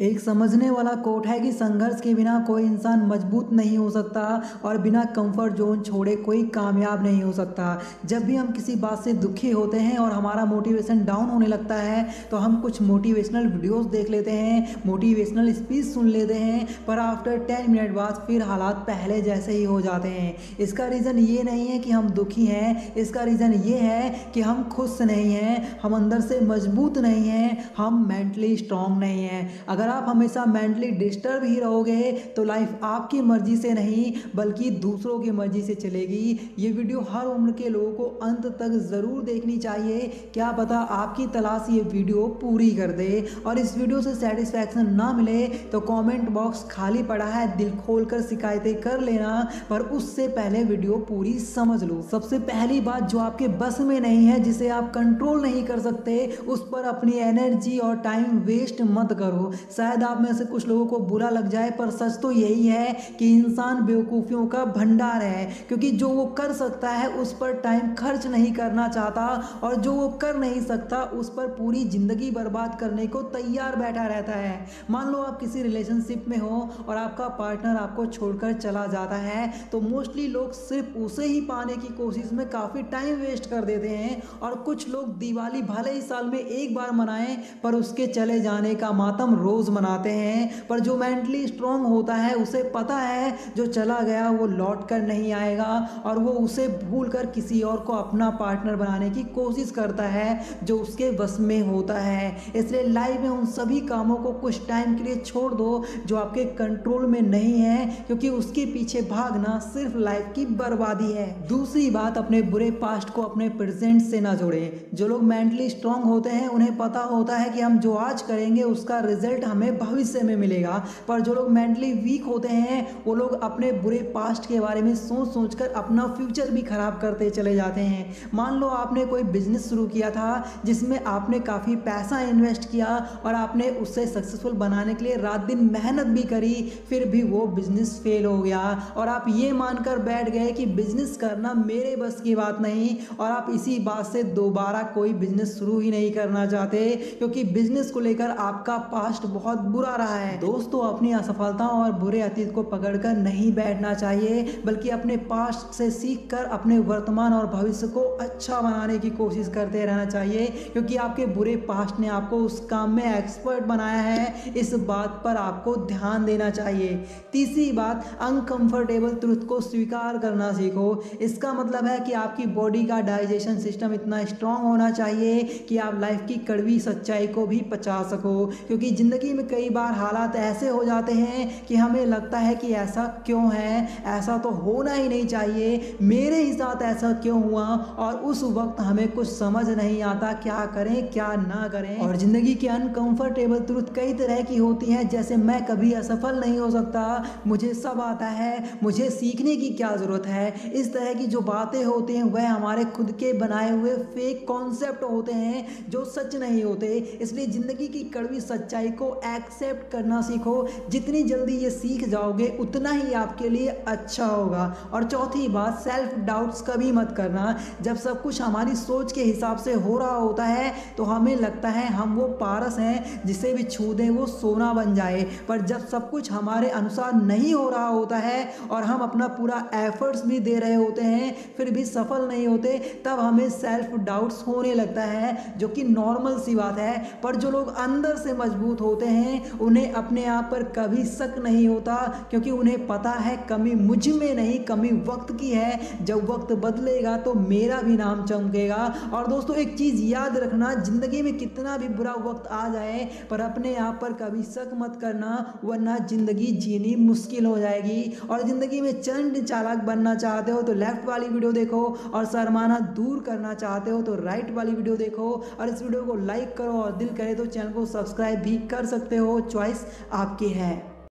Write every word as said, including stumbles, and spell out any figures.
एक समझने वाला कोट है कि संघर्ष के बिना कोई इंसान मजबूत नहीं हो सकता और बिना कंफर्ट जोन छोड़े कोई कामयाब नहीं हो सकता। जब भी हम किसी बात से दुखी होते हैं और हमारा मोटिवेशन डाउन होने लगता है तो हम कुछ मोटिवेशनल वीडियोस देख लेते हैं, मोटिवेशनल स्पीच सुन लेते हैं, पर आफ्टर टेन मिनट बाद फिर हालात पहले जैसे ही हो जाते हैं। इसका रीज़न ये नहीं है कि हम दुखी हैं, इसका रीज़न ये है कि हम खुश नहीं हैं, हम अंदर से मजबूत नहीं हैं, हम मेंटली स्ट्रांग नहीं हैं। अगर आप हमेशा मेंटली डिस्टर्ब ही रहोगे तो लाइफ आपकी मर्जी से नहीं बल्कि दूसरों की मर्जी से चलेगी। ये वीडियो हर उम्र के लोगों को अंत तक ज़रूर देखनी चाहिए, क्या पता आपकी तलाश ये वीडियो पूरी कर दे। और इस वीडियो से सेटिस्फैक्शन ना मिले तो कमेंट बॉक्स खाली पड़ा है, दिल खोलकर शिकायतें कर लेना, पर उससे पहले वीडियो पूरी समझ लो। सबसे पहली बात जो आपके बस में नहीं है, जिसे आप कंट्रोल नहीं कर सकते, उस पर अपनी एनर्जी और टाइम वेस्ट मत करो। शायद आप में से कुछ लोगों को बुरा लग जाए पर सच तो यही है कि इंसान बेवकूफ़ियों का भंडार है, क्योंकि जो वो कर सकता है उस पर टाइम खर्च नहीं करना चाहता और जो वो कर नहीं सकता उस पर पूरी ज़िंदगी बर्बाद करने को तैयार बैठा रहता है। मान लो आप किसी रिलेशनशिप में हो और आपका पार्टनर आपको छोड़कर चला जाता है तो मोस्टली लोग सिर्फ उसे ही पाने की कोशिश में काफ़ी टाइम वेस्ट कर देते हैं। और कुछ लोग दिवाली भले ही साल में एक बार मनाएं पर उसके चले जाने का मातम रोज मनाते हैं। पर जो मेंटली स्ट्रांग होता है उसे पता है जो चला गया वो लौट कर नहीं आएगा और वो उसे भूलकर किसी और को अपना पार्टनर बनाने की कोशिश करता है जो उसके बस में होता है। इसलिए लाइफ में उन सभी कामों को कुछ टाइम के लिए छोड़ दो जो आपके कंट्रोल में नहीं है, क्योंकि उसके पीछे भागना सिर्फ लाइफ की बर्बादी है। दूसरी बात, अपने बुरे पास्ट को अपने प्रेजेंट से ना जोड़ें। जो लोग मेंटली स्ट्रांग होते हैं उन्हें पता होता है कि हम जो आज करेंगे उसका रिजल्ट हमें भविष्य में मिलेगा, पर जो लोग मेंटली वीक होते हैं वो लोग अपने बुरे पास्ट के बारे में सोच सोच कर अपना फ्यूचर भी खराब करते चले जाते हैं। मान लो आपने कोई बिजनेस शुरू किया था जिसमें आपने काफ़ी पैसा इन्वेस्ट किया और आपने उससे सक्सेसफुल बनाने के लिए रात दिन मेहनत भी करी, फिर भी वो बिजनेस फेल हो गया और आप ये मानकर बैठ गए कि बिजनेस करना मेरे बस की बात नहीं और आप इसी बात से दोबारा कोई बिजनेस शुरू ही नहीं करना चाहते, क्योंकि बिजनेस को लेकर आपका पास्ट बहुत बुरा रहा है। दोस्तों, अपनी असफलताओं और बुरे अतीत को पकड़कर नहीं बैठना चाहिए, बल्कि अपने पास्ट से सीखकर अपने वर्तमान और भविष्य को अच्छा बनाने की कोशिश करते रहना चाहिए, क्योंकि आपके बुरे पास्ट ने आपको उस काम में एक्सपर्ट बनाया है। इस बात पर आपको ध्यान देना चाहिए। तीसरी बात, अनकंफर्टेबल ट्रुथ को स्वीकार करना सीखो। इसका मतलब है कि आपकी बॉडी का डाइजेशन सिस्टम इतना स्ट्रांग होना चाहिए कि आप लाइफ की कड़वी सच्चाई को भी पचा सको, क्योंकि ज़िंदगी में कई बार हालात ऐसे हो जाते हैं कि हमें लगता है कि ऐसा क्यों है, ऐसा तो होना ही नहीं चाहिए, मेरे ही साथ ऐसा क्यों हुआ, और उस वक्त हमें कुछ समझ नहीं आता क्या करें क्या ना करें। और ज़िंदगी की अनकंफर्टेबल ट्रुथ कई तरह की होती है, जैसे मैं कभी असफल नहीं हो सकता, मुझे सब आता है, मुझे सीखने की क्या ज़रूरत है। इस तरह की जो बातें होती हैं वह हमारे खुद के बनाए हुए फेक कॉन्सेप्ट होते हैं जो सच नहीं होते। इसलिए ज़िंदगी की कड़वी सच्चाई को एक्सेप्ट करना सीखो। जितनी जल्दी ये सीख जाओगे उतना ही आपके लिए अच्छा होगा। और चौथी बात, सेल्फ डाउट्स कभी मत करना। जब सब कुछ हमारी सोच के हिसाब से हो रहा होता है तो हमें लगता है हम वो पारस हैं जिसे भी छू दें वो सोना बन जाए, पर जब सब कुछ हमारे अनुसार नहीं हो रहा होता है और हम अपना पूरा एफर्ट्स भी दे रहे होते हैं फिर भी सफल नहीं होते, तब हमें सेल्फ डाउट्स होने लगता है, जो कि नॉर्मल सी बात है। पर जो लोग अंदर से मजबूत होते हैं उन्हें अपने आप पर कभी शक नहीं होता, क्योंकि उन्हें पता है कमी मुझ में नहीं, कमी वक्त की है, जब वक्त बदलेगा तो मेरा भी नाम चमकेगा। और दोस्तों, एक चीज़ याद रखना, ज़िंदगी में कितना भी बुरा वक्त आ जाए पर अपने आप पर कभी शक मत करना, वरना ज़िंदगी जीनी मुश्किल हो जाएगी। और ज़िंदगी में चंड चालाक बनना चाहते हो तो लेफ्ट वाली वीडियो देखो, और शर्माना दूर करना चाहते हो तो राइट वाली वीडियो देखो। और इस वीडियो को लाइक करो और दिल करे तो चैनल को सब्सक्राइब भी कर सकते हो, चॉइस आपकी है।